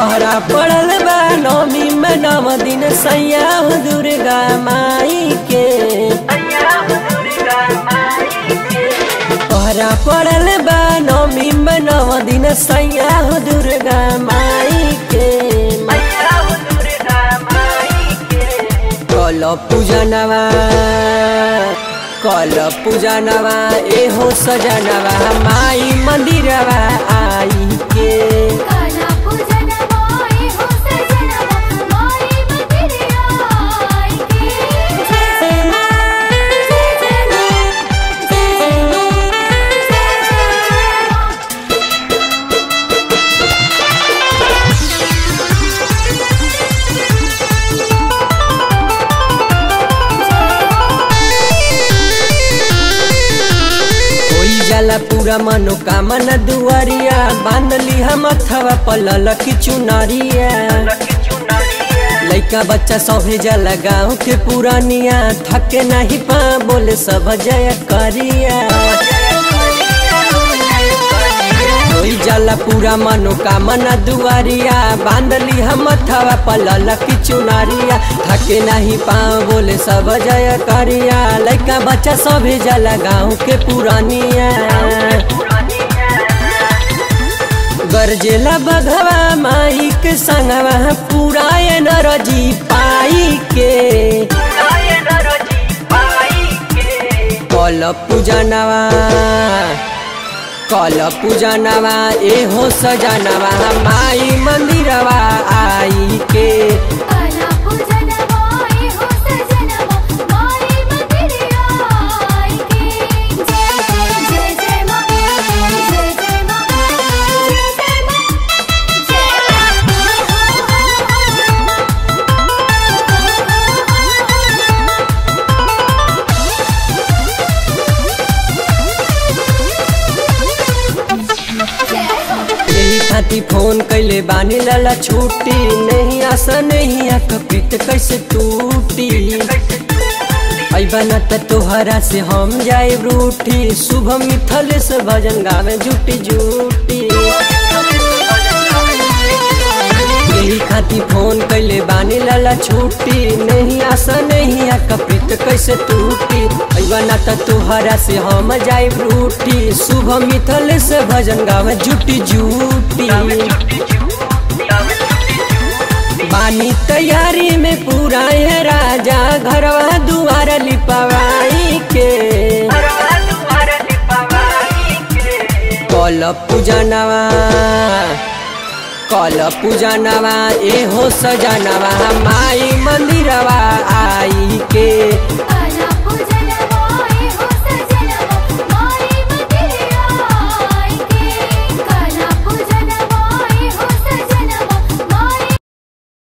पहरा पड़ल बा नौमी में नव दिन सैया दुर्गा माई के, पहरा पड़ल बा नौमी में नव दिन सैया दुर्गा माई के। कल पूजनवा एहो सजनवा माई मंदिरवा आई के, पूरा मनोकामना दुआरिया बांधली हम अथवा पलल की चुनरिया, लइका बच्चा सभी जला गाँव के पुरानिया थके नहीं पा बोले सब जय करिया। कोई जला पूरा मनोकामना दुआरिया बांधली हम अथवा पलल की चुनरिया थके नहीं पा बोले सब जय करिया, लइका बच्चा सभी जला गाँव के पुरानिया। गरजेला बघवा माई के संगवा पूरा एनर्जी पाई के, कल पूजनवा एहो सजनवा माई मंदिरवा आई के। फोन कैले बानी लाला छूटी नहीं आशा नहीं कपीत कैसे टूटी, ऐबना त तोहरा से हम जाए रूठी शुभ मिथले से भजन गावे जुटी जुटी। यही खाती फोन कैले बानी लाला छूटी नहीं आशा नहीं कपीत कैसे टूटी, ऐबना त तोहरा से हम जाए रूठी शुभ मिथले से भजन गावे जुटी जुटी। बानी तैयारी में पूरा है राजा घरवा दुआर लिपवाई के, कल पूजनवा एहो सजनवा माई मंदिरवा आई के।